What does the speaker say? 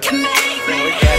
Come make me.